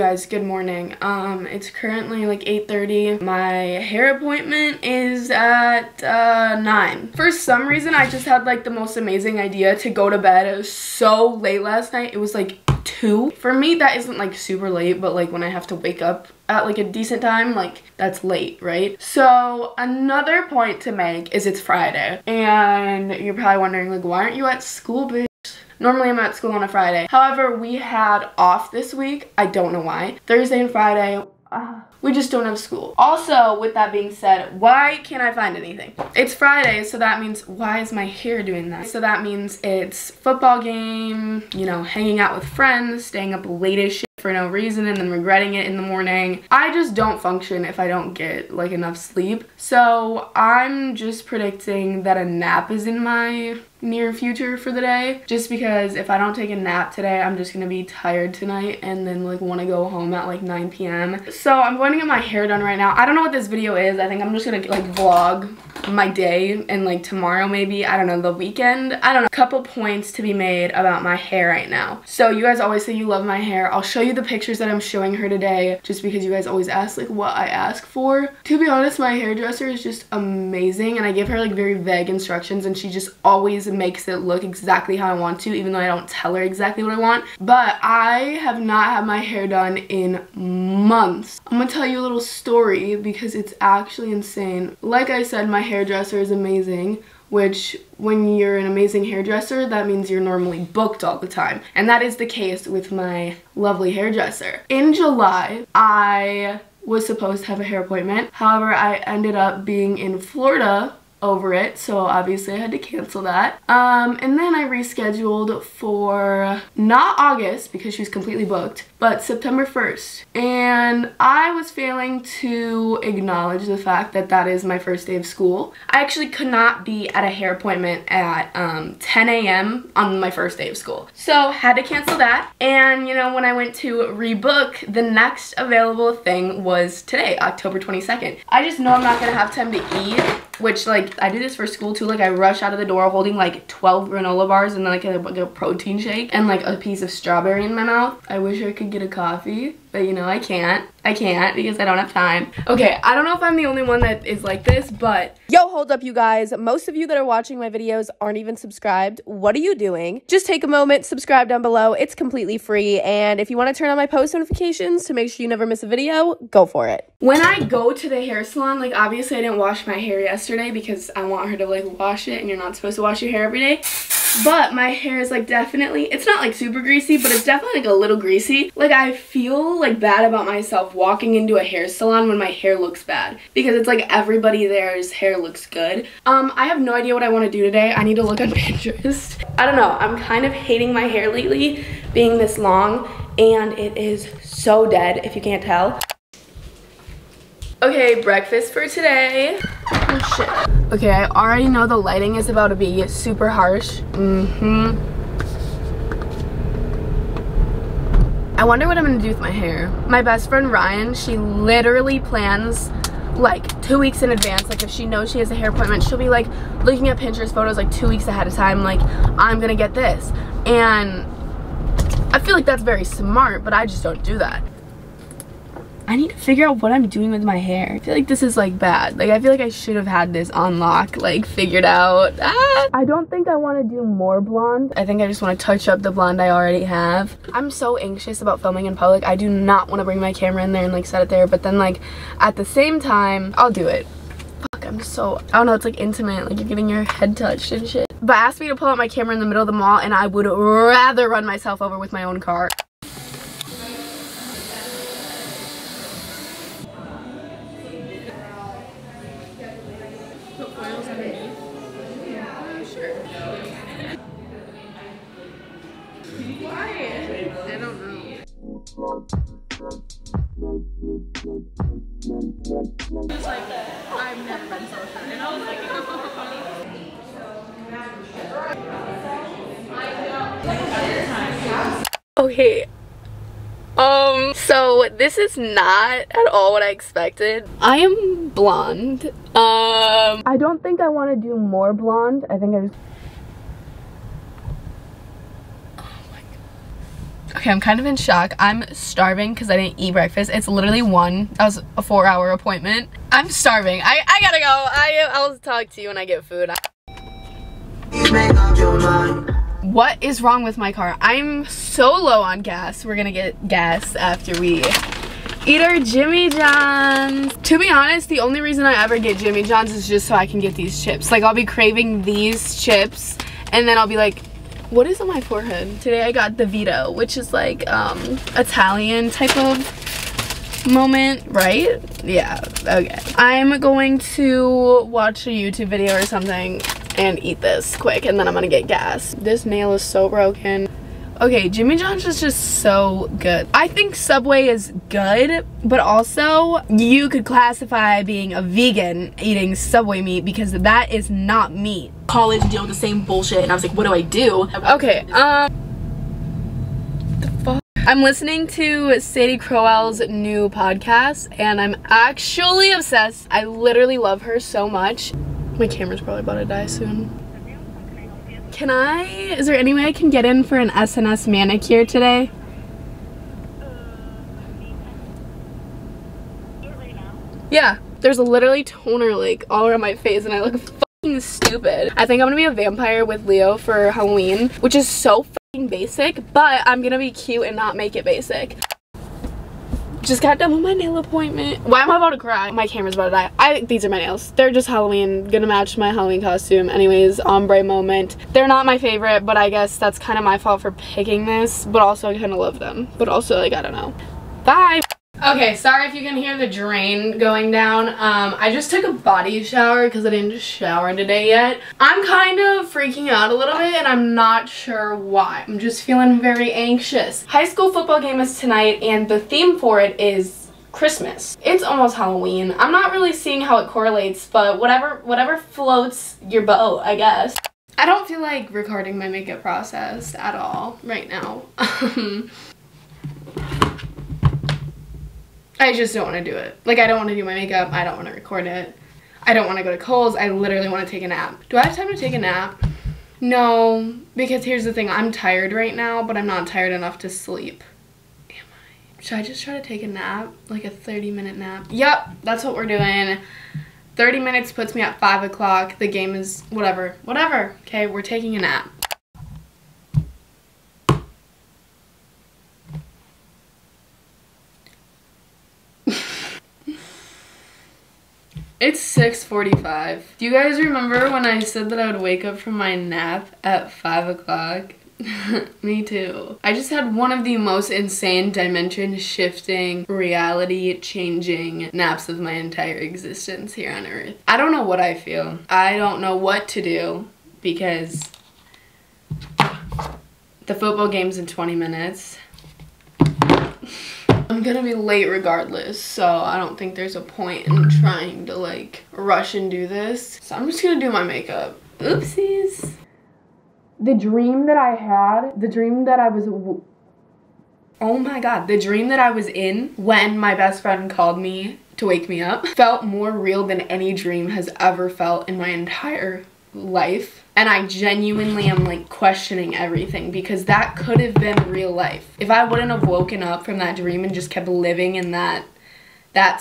guys, good morning. It's currently like 8:30. My hair appointment is at 9. For some reason, I just had like the most amazing idea to go to bed. It was so late last night. It was like 2. For me, that isn't like super late, but like when I have to wake up at like a decent time, like that's late, right? So another point to make is it's Friday, and you're probably wondering like, why aren't you at school, bitch? Normally I'm at school on a Friday. However, we had off this week. I don't know why. Thursday and Friday, we just don't have school. Also, with that being said, why can't I find anything? It's Friday, so that means, why is my hair doing that? So that means it's football game, you know, hanging out with friends, staying up late as shit for no reason and then regretting it in the morning. I just don't function if I don't get like enough sleep. So I'm just predicting that a nap is in my near future for the day, just because if I don't take a nap today, I'm just gonna be tired tonight and then like want to go home at like 9 p.m. So I'm going to get my hair done right now. I don't know what this video is. I think I'm just gonna like vlog my day and like tomorrow, maybe, I don't know, the weekend, I don't know. Couple points to be made about my hair right now. So you guys always say you love my hair. I'll show you the pictures that I'm showing her today, just because you guys always ask like what I ask for. To be honest, my hairdresser is just amazing, and I give her like very vague instructions and she just always makes it look exactly how I want to, even though I don't tell her exactly what I want. But I have not had my hair done in months. I'm gonna tell you a little story because it's actually insane. Like I said, my hairdresser is amazing, which when you're an amazing hairdresser, that means you're normally booked all the time. And that is the case with my lovely hairdresser. In July, I was supposed to have a hair appointment. However, I ended up being in Florida over it, so obviously I had to cancel that. And then I rescheduled for not August because she was completely booked, but September 1st. And I was failing to acknowledge the fact that that is my first day of school. I actually could not be at a hair appointment at 10 a.m. on my first day of school. So had to cancel that. And you know, when I went to rebook, the next available thing was today, October 22nd. I just know I'm not gonna have time to eat, which like I do this for school too. Like I rush out of the door holding like 12 granola bars and like a protein shake and like a piece of strawberry in my mouth. I wish I could get a coffee, but you know, I can't because I don't have time. Okay, I don't know if I'm the only one that is like this, but yo, hold up you guys. Most of you that are watching my videos aren't even subscribed. What are you doing? Just take a moment, subscribe down below. It's completely free. And if you want to turn on my post notifications to make sure you never miss a video, go for it. When I go to the hair salon, like obviously I didn't wash my hair yesterday because I want her to like wash it, and you're not supposed to wash your hair every day. But my hair is like definitely, it's not like super greasy, but it's definitely like a little greasy. Like I feel like bad about myself walking into a hair salon when my hair looks bad, because it's like everybody there's hair looks good. I have no idea what I want to do today. I need to look on Pinterest. I don't know, I'm kind of hating my hair lately being this long, and it is so dead if you can't tell. Okay, breakfast for today. Oh shit. Okay, I already know the lighting is about to be super harsh. I wonder what I'm gonna do with my hair. My best friend Ryan, she literally plans like 2 weeks in advance. Like if she knows she has a hair appointment, she'll be like looking at Pinterest photos like 2 weeks ahead of time, like I'm gonna get this. And I feel like that's very smart, but I just don't do that. I need to figure out what I'm doing with my hair. I feel like this is like bad. Like I feel like I should have had this on lock, like figured out. I don't think I want to do more blonde. I think I just want to touch up the blonde I already have. I'm so anxious about filming in public. I do not want to bring my camera in there and like set it there, but then like at the same time, I'll do it. Fuck, I'm so, I don't know, it's like intimate. Like you're getting your head touched and shit. But ask me to pull out my camera in the middle of the mall and I would rather run myself over with my own car. Okay, so this is not at all what I expected. I am blonde. I don't think I want to do more blonde. I think I just Okay, I'm kind of in shock. I'm starving because I didn't eat breakfast. It's literally 1. That was a 4-hour appointment. I'm starving. I gotta go. I'll talk to you when I get food. What is wrong with my car? I'm so low on gas. We're gonna get gas after we eat our Jimmy John's. To be honest, the only reason I ever get Jimmy John's is just so I can get these chips. Like, I'll be craving these chips and then I'll be like, what is on my forehead? Today I got the Vito, which is like Italian type of moment, right? Yeah, okay. I'm going to watch a YouTube video or something and eat this quick, and then I'm gonna get gas. This nail is so broken. Okay, Jimmy John's is just so good. I think Subway is good, but also you could classify being a vegan eating Subway meat because that is not meat. College dealing with the same bullshit, and I was like, what do I do? Okay, the fuck? I'm listening to Sadie Crowell's new podcast, and I'm actually obsessed. I literally love her so much. My camera's probably about to die soon. Can I, is there any way I can get in for an SNS manicure today? Yeah, there's literally toner like all around my face and I look fucking stupid. I think I'm gonna be a vampire with Leo for Halloween, which is so fucking basic, but I'm gonna be cute and not make it basic. Just got done with my nail appointment. Why am I about to cry? My camera's about to die. These are my nails. They're just Halloween. Gonna match my Halloween costume. Anyways, ombre moment. They're not my favorite, but I guess that's kind of my fault for picking this. But also, I kind of love them. But also, like, I don't know. Bye! Okay, sorry if you can hear the drain going down. I just took a body shower because I didn't shower today yet. I'm kind of freaking out a little bit and I'm not sure why. I'm just feeling very anxious. High school football game is tonight and the theme for it is Christmas. It's almost Halloween. I'm not really seeing how it correlates, but whatever floats your boat, I guess. I don't feel like recording my makeup process at all right now. I just don't want to do it. Like, I don't want to do my makeup. I don't want to record it. I don't want to go to Kohl's. I literally want to take a nap. Do I have time to take a nap? No, because here's the thing. I'm tired right now, but I'm not tired enough to sleep. Am I? Should I just try to take a nap? Like a 30-minute nap? Yep, that's what we're doing. 30 minutes puts me at 5 o'clock. The game is whatever. Whatever. Okay, we're taking a nap. It's 6:45. Do you guys remember when I said that I would wake up from my nap at 5 o'clock? Me too. I just had one of the most insane dimension shifting, reality changing naps of my entire existence here on earth. I don't know what I feel. I don't know what to do because the football game's in 20 minutes. I'm gonna be late regardless, so I don't think there's a point in trying to like rush and do this. So I'm just gonna do my makeup. Oopsies. The dream that I was in when my best friend called me to wake me up felt more real than any dream has ever felt in my entire life. And I genuinely am like questioning everything because that could have been real life. If I wouldn't have woken up from that dream and just kept living in that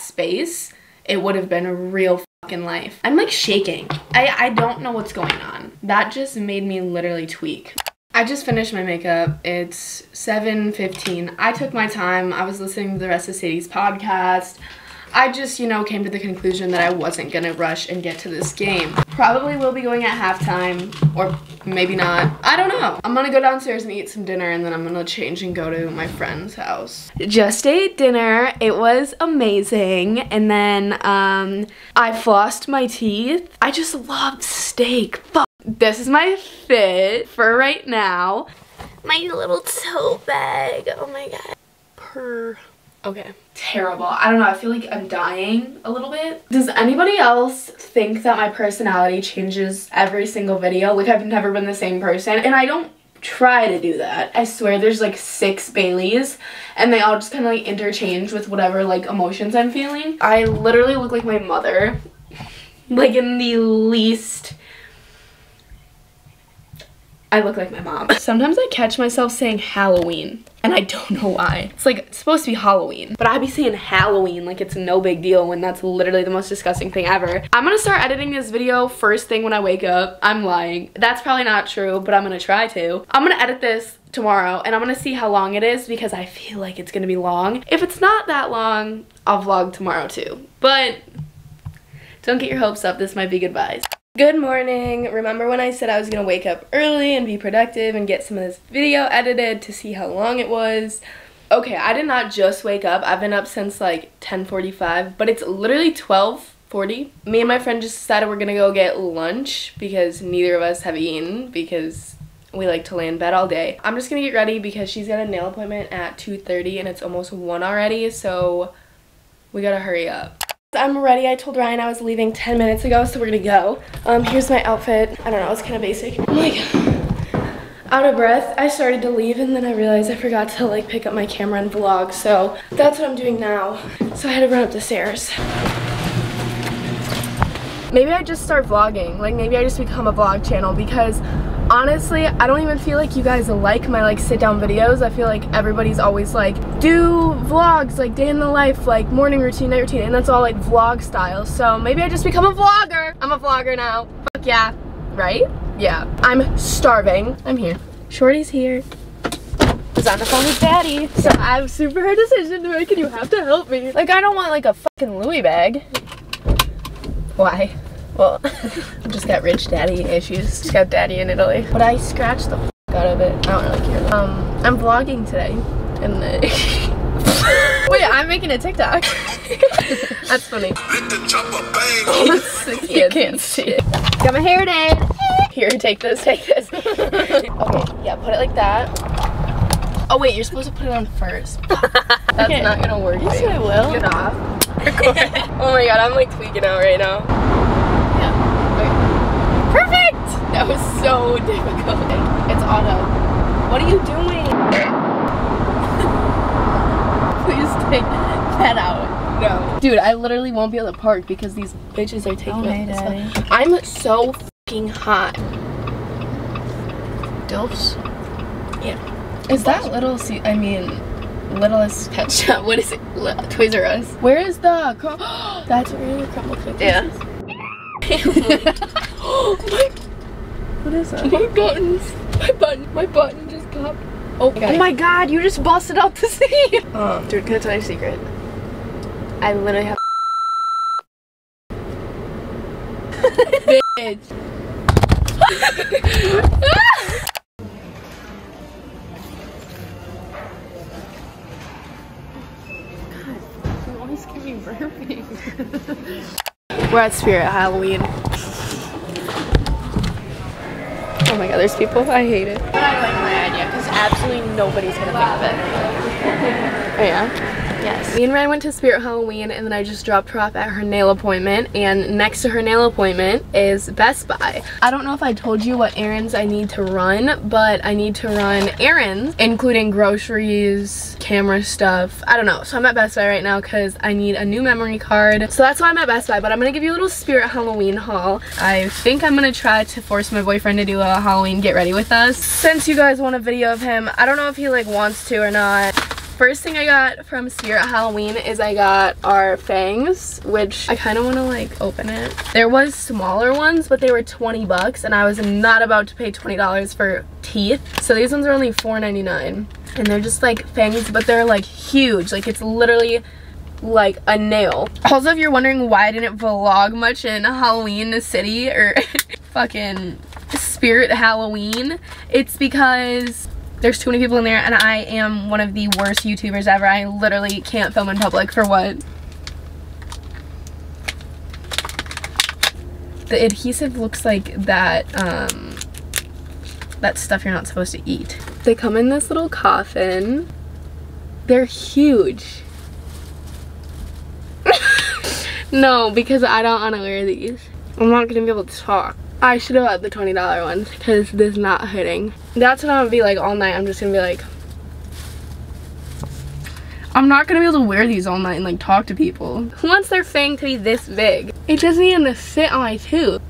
space, it would have been a real fucking life. I'm like shaking. I don't know what's going on. That just made me literally tweak. I just finished my makeup. It's 7:15. I took my time. I was listening to the rest of Sadie's podcast. I just, you know, came to the conclusion that I wasn't gonna rush and get to this game. Probably will be going at halftime, or maybe not. I don't know. I'm gonna go downstairs and eat some dinner, and then I'm gonna change and go to my friend's house. Just ate dinner. It was amazing. And then I flossed my teeth. I just love steak. Fuck. This is my fit for right now. My little tote bag. Oh my god. Okay. Terrible. I don't know. I feel like I'm dying a little bit. Does anybody else think that my personality changes every single video? Like, I've never been the same person, and I don't try to do that. I swear there's like 6 Baileys, and they all just kind of like interchange with whatever like emotions I'm feeling. I literally look like my mother, like in the least I look like my mom. Sometimes I catch myself saying Halloween, and I don't know why. It's like, it's supposed to be Halloween, but I be saying Halloween like it's no big deal when that's literally the most disgusting thing ever. I'm gonna start editing this video first thing when I wake up. I'm lying. That's probably not true, but I'm gonna try to. I'm gonna edit this tomorrow, and I'm gonna see how long it is because I feel like it's gonna be long. If it's not that long, I'll vlog tomorrow too. But don't get your hopes up. This might be good vibes. Good morning. Remember when I said I was gonna wake up early and be productive and get some of this video edited to see how long it was? Okay, I did not just wake up. I've been up since like 10:45, but it's literally 12:40. Me and my friend just decided we're gonna go get lunch because neither of us have eaten because we like to lay in bed all day. I'm just gonna get ready because she's got a nail appointment at 2:30 and it's almost 1 already, so we gotta hurry up. I'm ready. I told Ryan I was leaving 10 minutes ago, so we're gonna go. Here's my outfit. I don't know, it's kind of basic. I'm like out of breath. I started to leave and then I realized I forgot to like pick up my camera and vlog, so that's what I'm doing now. So I had to run up the stairs. Maybe I just start vlogging. Like maybe I just become a vlog channel because honestly, I don't even feel like you guys like my like sit down videos. I feel like everybody's always like, do vlogs, like day in the life, like morning routine, night routine, and that's all like vlog style. So maybe I just become a vlogger. I'm a vlogger now. Fuck yeah, right? Yeah. I'm starving. I'm here. Shorty's here. Was on the phone with daddy. So I'm super her decision to make and you have to help me. Like I don't want like a fucking Louis bag. Why? Well, I just got rich daddy issues. Just got daddy in Italy. But I scratched the f out of it. I don't really care. I'm vlogging today. And wait, I'm making a TikTok. That's funny. You can't see it. Got my hair done. Here, take this, take this. Okay, yeah, put it like that. Oh wait, you're supposed to put it on first. That's okay. Not gonna work. Yes, I will. Get off. Oh my god, I'm like tweaking out right now. Perfect! That was so difficult. It's auto. What are you doing? Please take that out. No. Dude, I literally won't be able to park because these bitches are taking us. Oh, I'm so fucking hot. Dilfs? Yeah. Is that little I mean, Littlest Pet Shop? What is it? Toys R Us? Where is the that's really crumble cookies. Yeah. Oh my! What is that? My buttons! My button just popped. Oh my god! Oh my god! You just busted out the seat. Dude, can I tell you a secret? I literally have. Bitch. God, you always keep me burping. We're at Spirit Halloween. Oh my god, there's people. I hate it. But I like my idea because absolutely nobody's gonna think of it. Oh yeah? Yes. Me and Ryan went to Spirit Halloween and then I just dropped her off at her nail appointment, and next to her nail appointment is Best Buy. I don't know if I told you what errands I need to run, but I need to run errands including groceries, camera stuff. I don't know. So I'm at Best Buy right now because I need a new memory card. So that's why I'm at Best Buy, but I'm gonna give you a little Spirit Halloween haul. I think I'm gonna try to force my boyfriend to do a Halloween get ready with us. Since you guys want a video of him, I don't know if he like wants to or not. First thing I got from Spirit Halloween is I got our fangs, which I kind of want to like open it. There was smaller ones, but they were 20 bucks and I was not about to pay $20 for teeth. So these ones are only $4.99 and they're just like fangs, but they're like huge. Like it's literally like a nail. Also, if you're wondering why I didn't vlog much in Halloween the city or fucking Spirit Halloween, it's because there's too many people in there and I am one of the worst YouTubers ever. I literally can't film in public for what? The adhesive looks like that, that stuff you're not supposed to eat. They come in this little coffin. They're huge. No, because I don't want to wear these. I'm not going to be able to talk. I should have had the $20 ones because this is not hitting. That's what I'm gonna be like all night. I'm just gonna be like, I'm not gonna be able to wear these all night and like talk to people. Who wants their fang to be this big? It doesn't even sit on my tooth.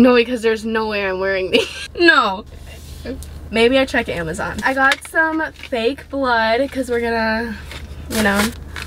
No, because there's no way I'm wearing these. No. Maybe I check Amazon. I got some fake blood because we're gonna, you know.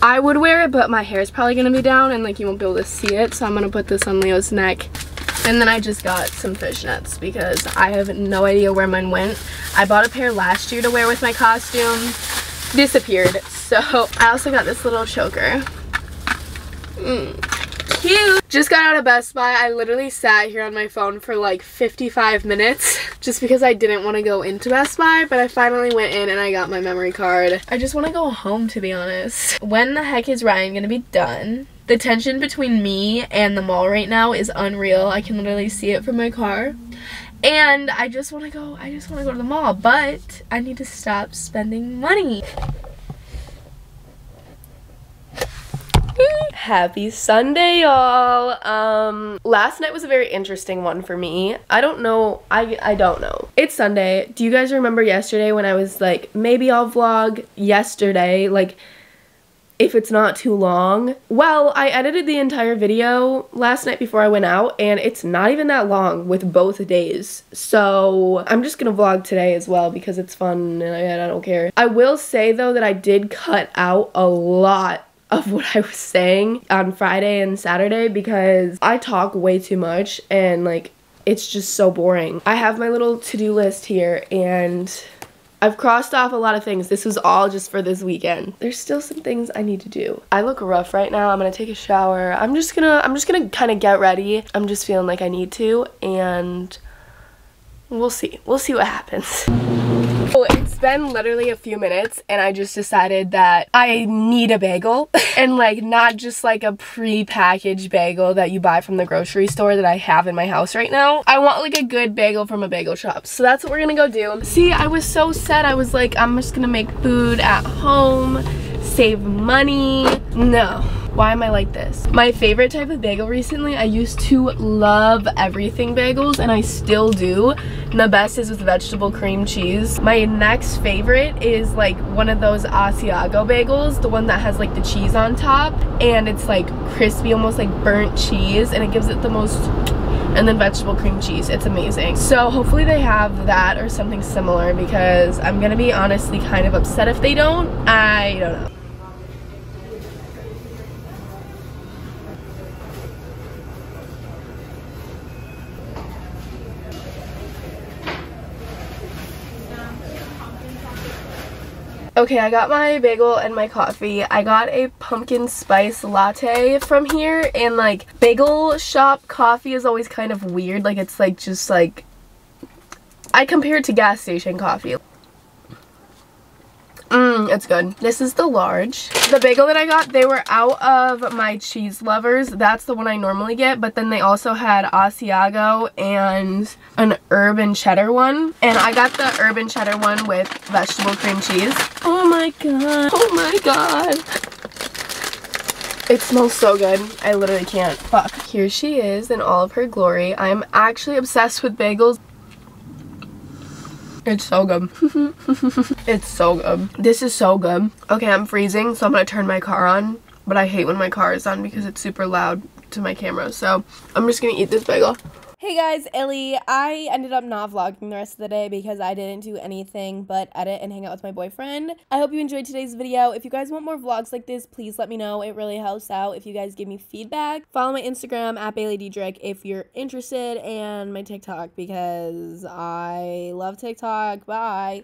I would wear it, but my hair is probably gonna be down and like you won't be able to see it. So I'm gonna put this on Leo's neck. And then I just got some fishnets because I have no idea where mine went. I bought a pair last year to wear with my costume. Disappeared. So I also got this little choker. Cute. Just got out of Best Buy. I literally sat here on my phone for like 55 minutes just because I didn't want to go into Best Buy, but I finally went in and I got my memory card. I just want to go home, to be honest. When the heck is Ryan gonna be done? The tension between me and the mall right now is unreal. I can literally see it from my car. And I just want to go to the mall, but I need to stop spending money. Happy Sunday, y'all. Last night was a very interesting one for me. I don't know. It's Sunday. Do you guys remember yesterday when I was like, maybe I'll vlog yesterday, like if it's not too long? Well, I edited the entire video last night before I went out, and it's not even that long with both days. So I'm just gonna vlog today as well because it's fun and I don't care. I will say though that I did cut out a lot of what I was saying on Friday and Saturday because I talk way too much and like it's just so boring. I have my little to-do list here and I've crossed off a lot of things. This was all just for this weekend. There's still some things I need to do. I look rough right now. I'm gonna take a shower. I'm just gonna kind of get ready. I'm just feeling like I need to, and we'll see. We'll see what happens. Well, it's been literally a few minutes and I just decided that I need a bagel and like not just like a pre-packaged bagel that you buy from the grocery store that I have in my house right now. I want like a good bagel from a bagel shop. So that's what we're gonna go do. See, I was so sad. I was like, I'm just gonna make food at home, save money. No. Why am I like this? My favorite type of bagel recently, I used to love everything bagels and I still do. And the best is with vegetable cream cheese. My next favorite is like one of those Asiago bagels, the one that has like the cheese on top and it's like crispy, almost like burnt cheese, and it gives it the most, and then vegetable cream cheese. It's amazing. So hopefully they have that or something similar because I'm gonna be honestly kind of upset if they don't. I don't know. Okay, I got my bagel and my coffee. I got a pumpkin spice latte from here, and like bagel shop coffee is always kind of weird. Like it's like just like, I compare it to gas station coffee. It's good. This is the large. The bagel that I got, they were out of my Cheese Lovers. That's the one I normally get, but then they also had Asiago and an urban cheddar one. And I got the urban cheddar one with vegetable cream cheese. Oh my god. Oh my god. It smells so good. I literally can't. Fuck. Here she is in all of her glory. I'm actually obsessed with bagels. It's so good. It's so good. This is so good. Okay, I'm freezing, so I'm gonna turn my car on, but I hate when my car is on because it's super loud to my camera, so I'm just gonna eat this bagel. Hey guys, Ellie. I ended up not vlogging the rest of the day because I didn't do anything but edit and hang out with my boyfriend. I hope you enjoyed today's video. If you guys want more vlogs like this, please let me know. It really helps out if you guys give me feedback. Follow my Instagram at Bailey Dedrick if you're interested, and my TikTok because I love TikTok. Bye.